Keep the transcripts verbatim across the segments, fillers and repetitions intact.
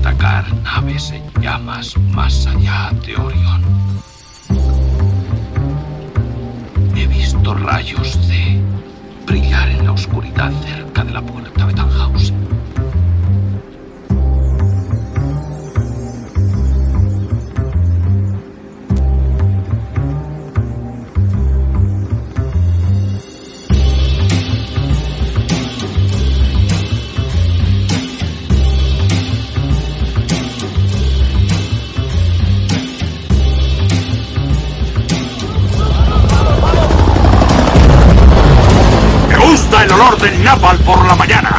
atacar naves en llamas más allá de Orión. He visto rayos de brillar en la oscuridad cerca de la puerta de Tannhausen. El olor del napal por la mañana.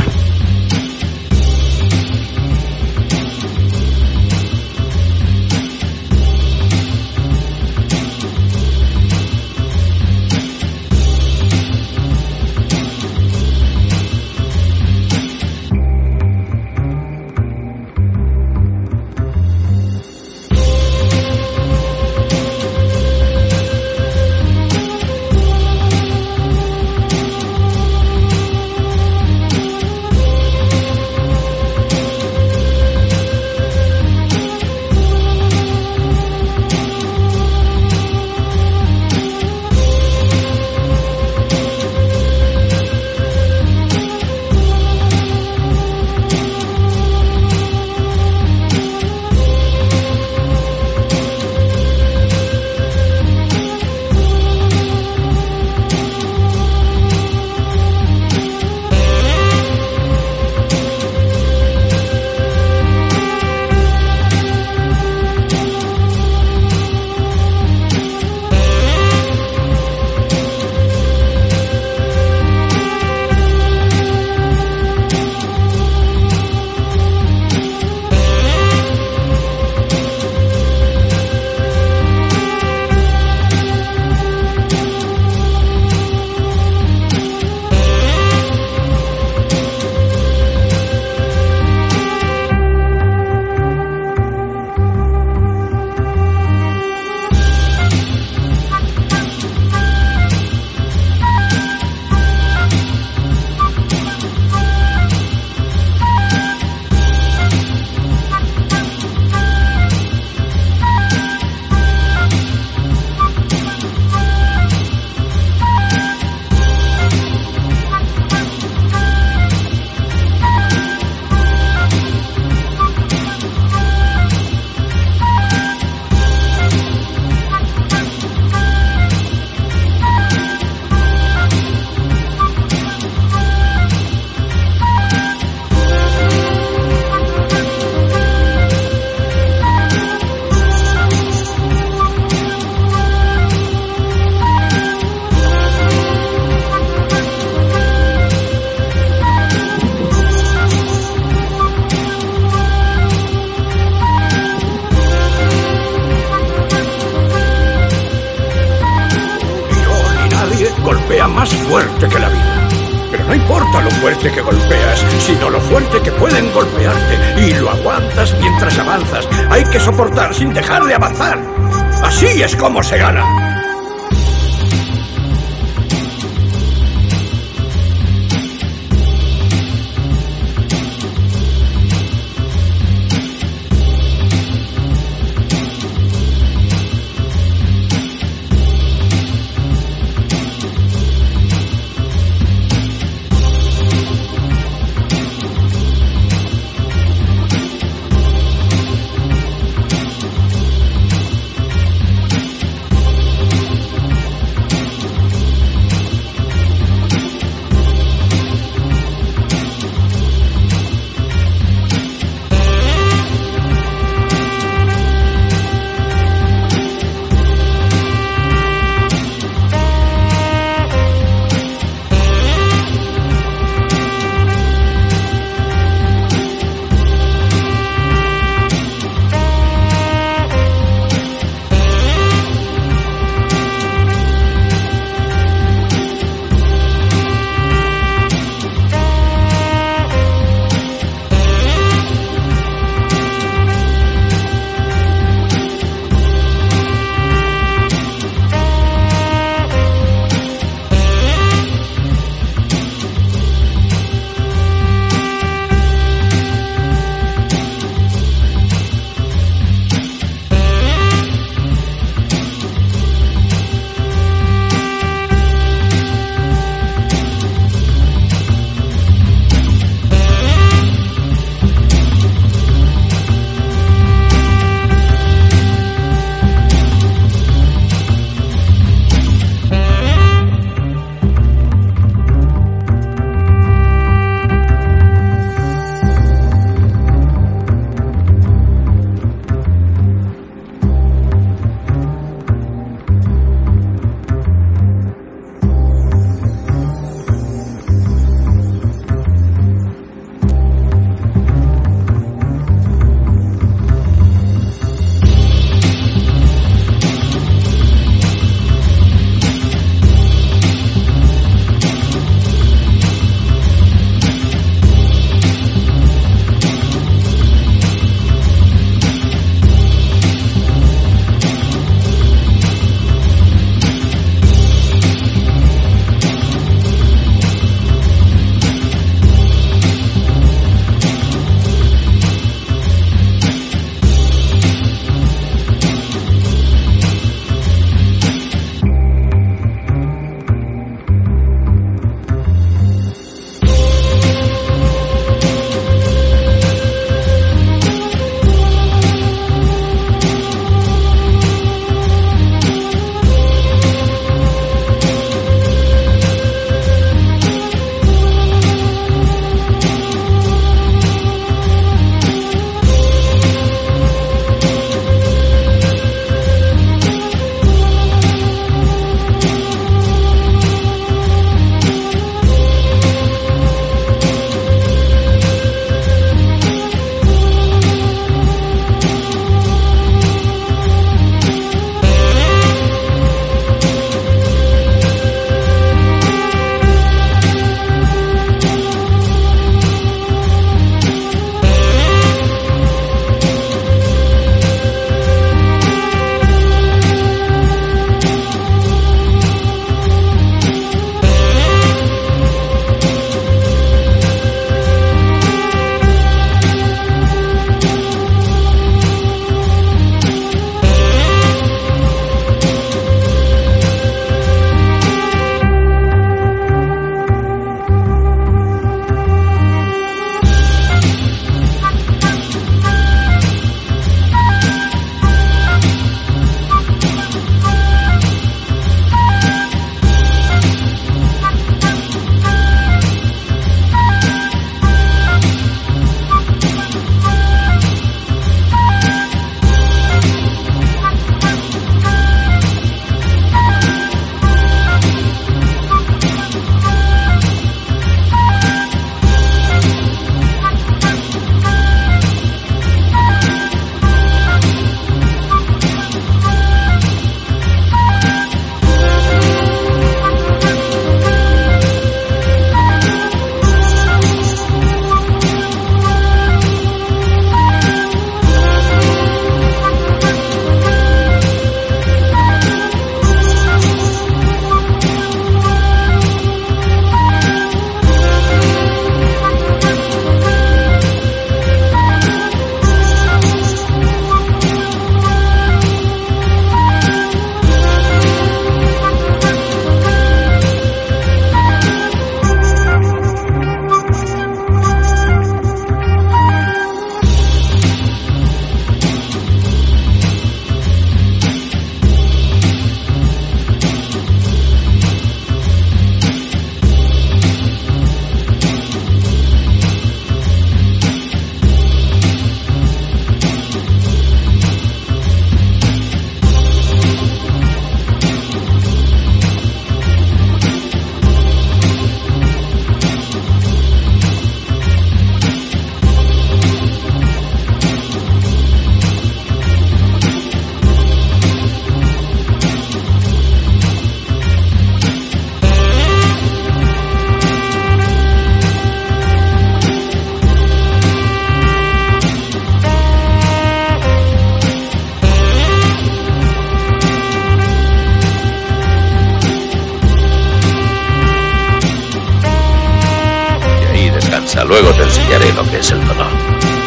Fuerte que la vida. Pero no importa lo fuerte que golpeas, sino lo fuerte que pueden golpearte. Y lo aguantas mientras avanzas. Hay que soportar sin dejar de avanzar. Así es como se gana. Hasta luego te enseñaré lo que es el dolor.